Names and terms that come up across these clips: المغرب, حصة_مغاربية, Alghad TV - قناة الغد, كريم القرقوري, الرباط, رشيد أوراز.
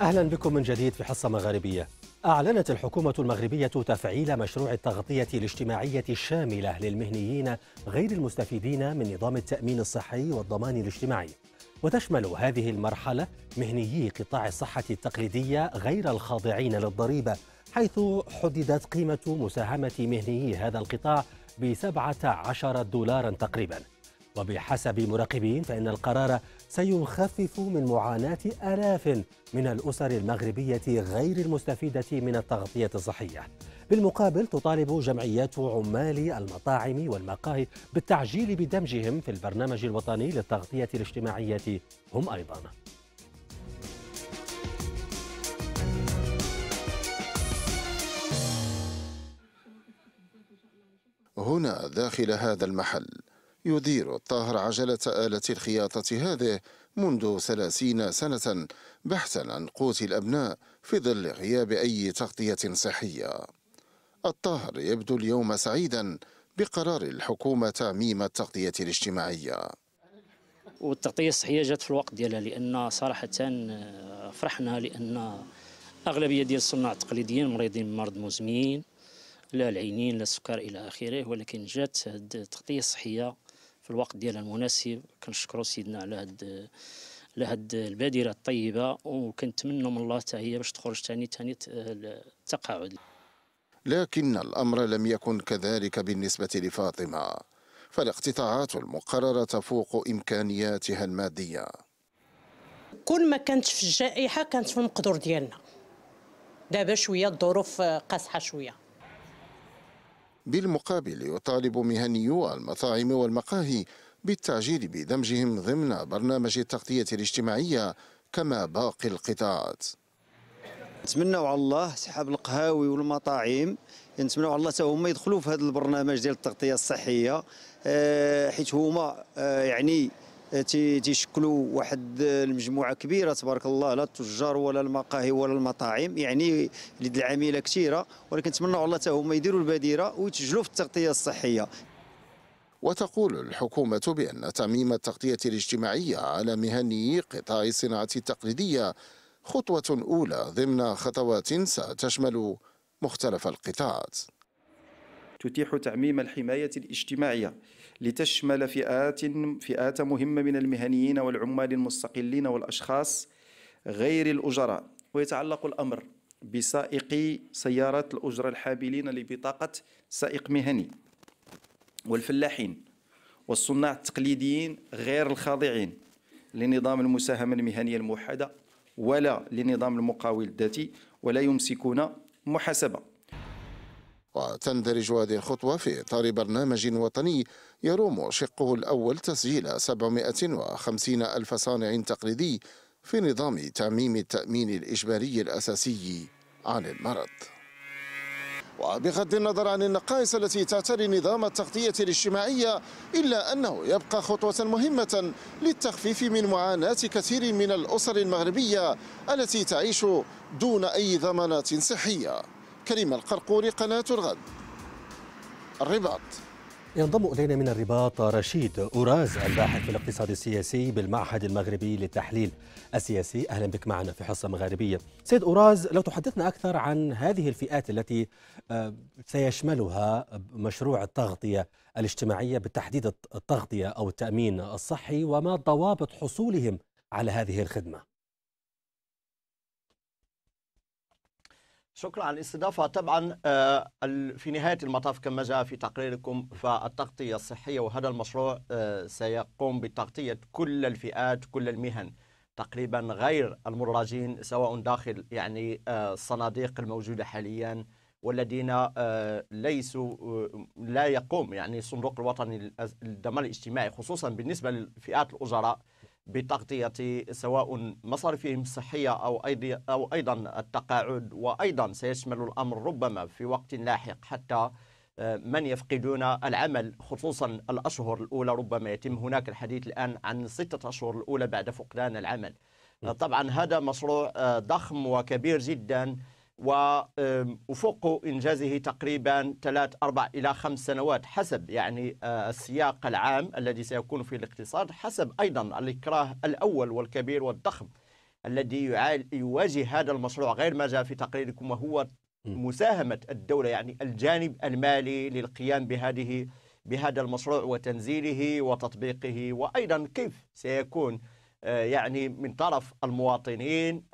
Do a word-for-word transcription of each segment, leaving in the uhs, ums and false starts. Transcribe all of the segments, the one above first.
أهلا بكم من جديد في حصة مغاربية. أعلنت الحكومة المغربية تفعيل مشروع التغطية الاجتماعية الشاملة للمهنيين غير المستفيدين من نظام التأمين الصحي والضمان الاجتماعي، وتشمل هذه المرحلة مهنيي قطاع الصحة التقليدية غير الخاضعين للضريبة، حيث حددت قيمة مساهمة مهنيي هذا القطاع بسبعة عشر دولارا تقريبا. وبحسب مراقبين فإن القرار سيخفف من معاناة آلاف من الأسر المغربية غير المستفيدة من التغطية الصحية. بالمقابل تطالب جمعيات عمال المطاعم والمقاهي بالتعجيل بدمجهم في البرنامج الوطني للتغطية الاجتماعية هم أيضا. هنا داخل هذا المحل يدير الطاهر عجلة آلة الخياطة هذه منذ ثلاثين سنة بحثا عن قوت الأبناء في ظل غياب أي تغطية صحية. الطاهر يبدو اليوم سعيدا بقرار الحكومة تعميم التغطية الاجتماعية. والتغطية الصحية جات في الوقت ديالها، لأن صراحة فرحنا لأن أغلبية ديال الصناع التقليديين مريضين بمرض مزمن، لا العينين لا السكر إلى آخره، ولكن جات التغطية الصحية في الوقت ديالها المناسب. كنشكروا سيدنا على هاد على هاد البادرة الطيبة، وكنتمنوا من الله حتى هي باش تخرج ثاني ثاني التقاعد. لكن الأمر لم يكن كذلك بالنسبة لفاطمة، فالاقتطاعات المقررة تفوق إمكانياتها المادية. كل ما كانت في الجائحة كانت في المقدور ديالنا، دابا شوية الظروف قاصحة شوية. بالمقابل يطالب مهنيو المطاعم والمقاهي بالتعجيل بدمجهم ضمن برنامج التغطية الاجتماعية كما باقي القطاعات. نتمنوا على الله صحاب القهاوي والمطاعم، نتمنوا على الله حتى هما يدخلوا في هذا البرنامج ديال التغطية الصحية، حيت هما يعني تيشكلوا واحد المجموعة كبيرة تبارك الله، لا التجار ولا المقاهي ولا المطاعم، يعني يد العاملة كثيرة، ولكن نتمنوا على الله حتى هما يديروا البديرة ويتجلوا في التغطية الصحية. وتقول الحكومة بأن تعميم التغطية الاجتماعية على مهنيي قطاع الصناعة التقليدية خطوة أولى ضمن خطوات ستشمل مختلف القطاعات. تتيح تعميم الحماية الاجتماعية لتشمل فئات فئات مهمة من المهنيين والعمال المستقلين والأشخاص غير الأجراء، ويتعلق الأمر بسائقي سيارات الأجرة الحاملين لبطاقة سائق مهني، والفلاحين والصناع التقليديين غير الخاضعين لنظام المساهمة المهنية الموحدة ولا لنظام المقاول الذاتي، ولا يمسكون محاسبة. وتندرج هذه الخطوة في إطار برنامج وطني يروم شقه الأول تسجيل سبعمائة وخمسين ألف صانع تقليدي في نظام تعميم التأمين الإجباري الأساسي عن المرض. وبغض النظر عن النقائص التي تعتري نظام التغطية الاجتماعية، إلا أنه يبقى خطوة مهمة للتخفيف من معاناة كثير من الأسر المغربية التي تعيش دون أي ضمانات صحية. كريم القرقوري، قناة الغد، الرباط. ينضم إلينا من الرباط رشيد أوراز، الباحث في الاقتصاد السياسي بالمعهد المغربي للتحليل السياسي. أهلا بك معنا في حصة مغاربية. سيد أوراز، لو تحدثنا أكثر عن هذه الفئات التي سيشملها مشروع التغطية الاجتماعية، بالتحديد التغطية أو التأمين الصحي، وما ضوابط حصولهم على هذه الخدمة؟ شكرا على الاستضافة. طبعا في نهاية المطاف كما جاء في تقريركم فالتغطية الصحية وهذا المشروع سيقوم بتغطية كل الفئات كل المهن تقريبا غير المدرجين، سواء داخل يعني الصناديق الموجودة حاليا والذين ليسوا لا يقوم يعني الصندوق الوطني للضمان الاجتماعي خصوصا بالنسبة لفئات الأجراء بتغطية سواء مصاريفهم الصحية أو أو أيضا التقاعد، وأيضا سيشمل الأمر ربما في وقت لاحق حتى من يفقدون العمل خصوصا الأشهر الأولى. ربما يتم هناك الحديث الآن عن ستة أشهر الأولى بعد فقدان العمل. طبعا هذا مشروع ضخم وكبير جدا، وفوق إنجازه تقريبا ثلاث أربع إلى خمس سنوات حسب يعني السياق العام الذي سيكون في الاقتصاد، حسب أيضا الإكراه الأول والكبير والضخم الذي يوازي هذا المشروع غير ما جاء في تقريركم، وهو مساهمة الدولة، يعني الجانب المالي للقيام بهذه بهذا المشروع وتنزيله وتطبيقه، وأيضا كيف سيكون يعني من طرف المواطنين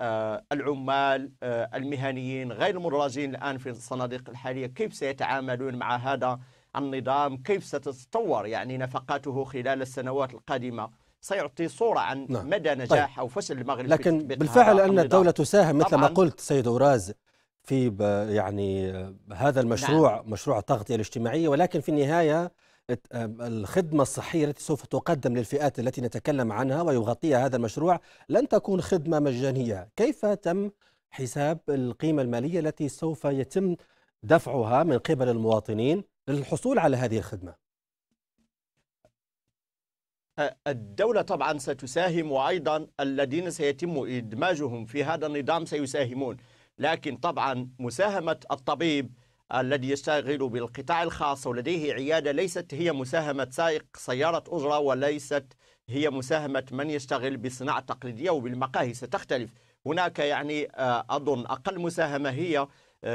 العمال المهنيين غير المدرجين الآن في الصناديق الحالية، كيف سيتعاملون مع هذا النظام، كيف ستتطور يعني نفقاته خلال السنوات القادمة، سيعطي صورة عن نعم. مدى نجاح طيب. أو فشل المغرب. لكن بالفعل أن الدولة تساهم مثل ما قلت سيد أوراز في يعني هذا المشروع نعم. مشروع التغطية الاجتماعية، ولكن في النهاية الخدمة الصحية التي سوف تقدم للفئات التي نتكلم عنها ويغطيها هذا المشروع لن تكون خدمة مجانية. كيف تم حساب القيمة المالية التي سوف يتم دفعها من قبل المواطنين للحصول على هذه الخدمة؟ الدولة طبعا ستساهم، وأيضا الذين سيتم إدماجهم في هذا النظام سيساهمون، لكن طبعا مساهمة الطبيب الذي يشتغل بالقطاع الخاص ولديه عيادة ليست هي مساهمة سائق سيارة أجرة، وليست هي مساهمة من يشتغل بالصناعة التقليدية وبالمقاهي، ستختلف هناك. يعني أظن أقل مساهمة هي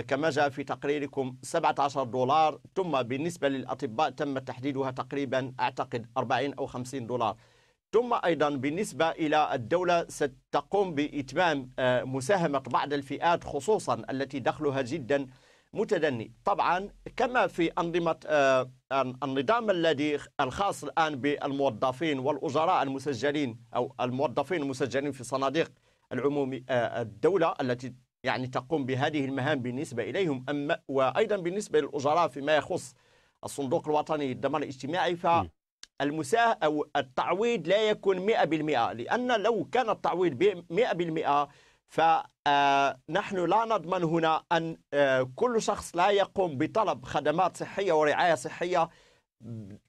كما جاء في تقريركم سبعة عشر دولار، ثم بالنسبة للأطباء تم تحديدها تقريبا أعتقد أربعين أو خمسين دولار. ثم أيضا بالنسبة إلى الدولة ستقوم بإتمام مساهمة بعض الفئات خصوصا التي دخلها جدا متدني، طبعا كما في أنظمة النظام الذي الخاص الآن بالموظفين والأجراء المسجلين أو الموظفين المسجلين في صناديق العمومي الدولة التي يعني تقوم بهذه المهام بالنسبة إليهم، أما وأيضا بالنسبة للأجراء فيما يخص الصندوق الوطني للضمان الاجتماعي، فالمساهمة أو التعويض لا يكون مئة بالمئة، لأن لو كان التعويض مئة بالمئة فنحن لا نضمن هنا أن كل شخص لا يقوم بطلب خدمات صحية ورعاية صحية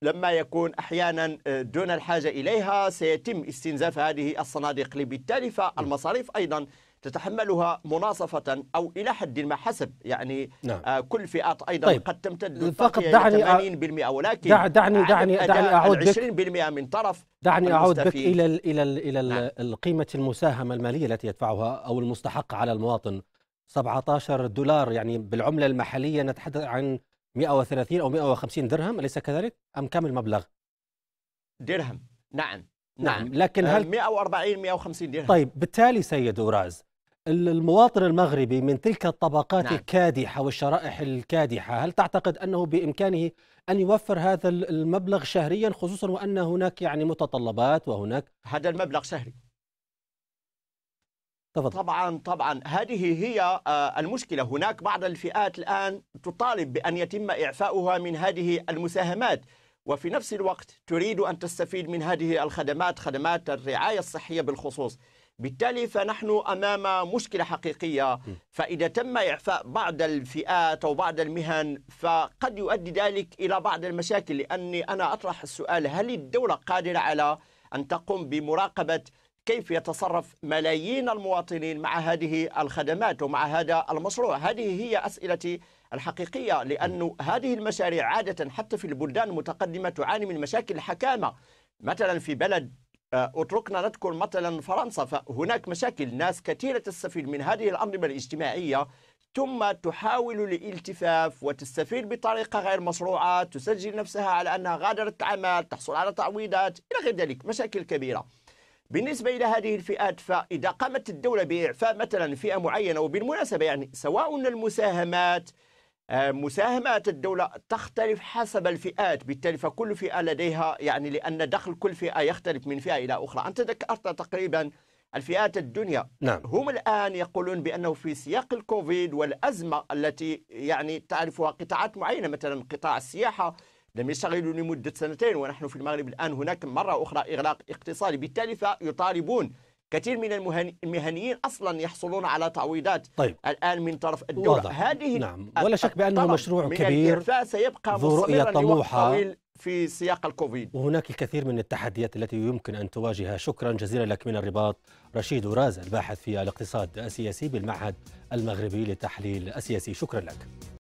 لما يكون أحيانا دون الحاجة إليها سيتم استنزاف هذه الصناديق، بالتالي فالمصاريف أيضا تتحملها مناصفة أو إلى حد ما حسب يعني نعم. آه كل فئات أيضا طيب. قد تمتد فقط دعني ثمانين بالمئة، ولكن دع دعني دعني دعني أعود بك عشرين بالمئة من طرف دعني أعود بك إلى ال إلى ال إلى نعم. قيمة المساهمة المالية التي يدفعها أو المستحقة على المواطن، سبعة عشر دولار يعني بالعملة المحلية نتحدث عن مئة وثلاثين أو مئة وخمسين درهم، أليس كذلك؟ أم كم المبلغ؟ درهم نعم نعم, نعم. لكن هل مئة وأربعين مئة وخمسين درهم؟ طيب بالتالي سيد أوراز المواطن المغربي من تلك الطبقات نعم. الكادحة والشرائح الكادحة، هل تعتقد أنه بإمكانه أن يوفر هذا المبلغ شهريا، خصوصا وأن هناك يعني متطلبات وهناك هذا المبلغ شهري؟ طبعا طبعا هذه هي المشكلة، هناك بعض الفئات الآن تطالب بأن يتم إعفاؤها من هذه المساهمات، وفي نفس الوقت تريد أن تستفيد من هذه الخدمات، خدمات الرعاية الصحية بالخصوص، بالتالي فنحن أمام مشكلة حقيقية. فإذا تم إعفاء بعض الفئات أو بعض المهن فقد يؤدي ذلك إلى بعض المشاكل، لأني أنا أطرح السؤال هل الدولة قادرة على أن تقوم بمراقبة كيف يتصرف ملايين المواطنين مع هذه الخدمات ومع هذا المشروع؟ هذه هي أسئلتي الحقيقية، لأن هذه المشاريع عادة حتى في البلدان المتقدمة تعاني من مشاكل الحكامة. مثلا في بلد أتركنا نذكر مثلا فرنسا، فهناك مشاكل، ناس كثيرة تستفيد من هذه الأنظمة الاجتماعية ثم تحاول الالتفاف وتستفيد بطريقة غير مشروعة، تسجل نفسها على أنها غادرت عمل، تحصل على تعويضات إلى غير ذلك، مشاكل كبيرة. بالنسبة إلى هذه الفئات فإذا قامت الدولة بإعفاء مثلا فئة معينة، وبالمناسبة يعني سواء المساهمات مساهمات الدولة تختلف حسب الفئات، بالتالي فكل فئة لديها يعني لأن دخل كل فئة يختلف من فئة إلى أخرى. أنت ذكرت تقريبا الفئات الدنيا نعم. هم الآن يقولون بأنه في سياق الكوفيد والأزمة التي يعني تعرفها قطاعات معينة، مثلا قطاع السياحة لم يشتغلوا لمدة سنتين، ونحن في المغرب الآن هناك مرة أخرى إغلاق اقتصادي، بالتالي فيطالبون كثير من المهنيين أصلا يحصلون على تعويضات طيب. الآن من طرف الدولة وضع. هذه نعم. ولا شك بأنه مشروع كبير سيبقى ذو رؤية طموحة في سياق الكوفيد، وهناك الكثير من التحديات التي يمكن أن تواجهها. شكرا جزيلا لك من الرباط رشيد أوراز الباحث في الاقتصاد السياسي بالمعهد المغربي للتحليل السياسي، شكرا لك.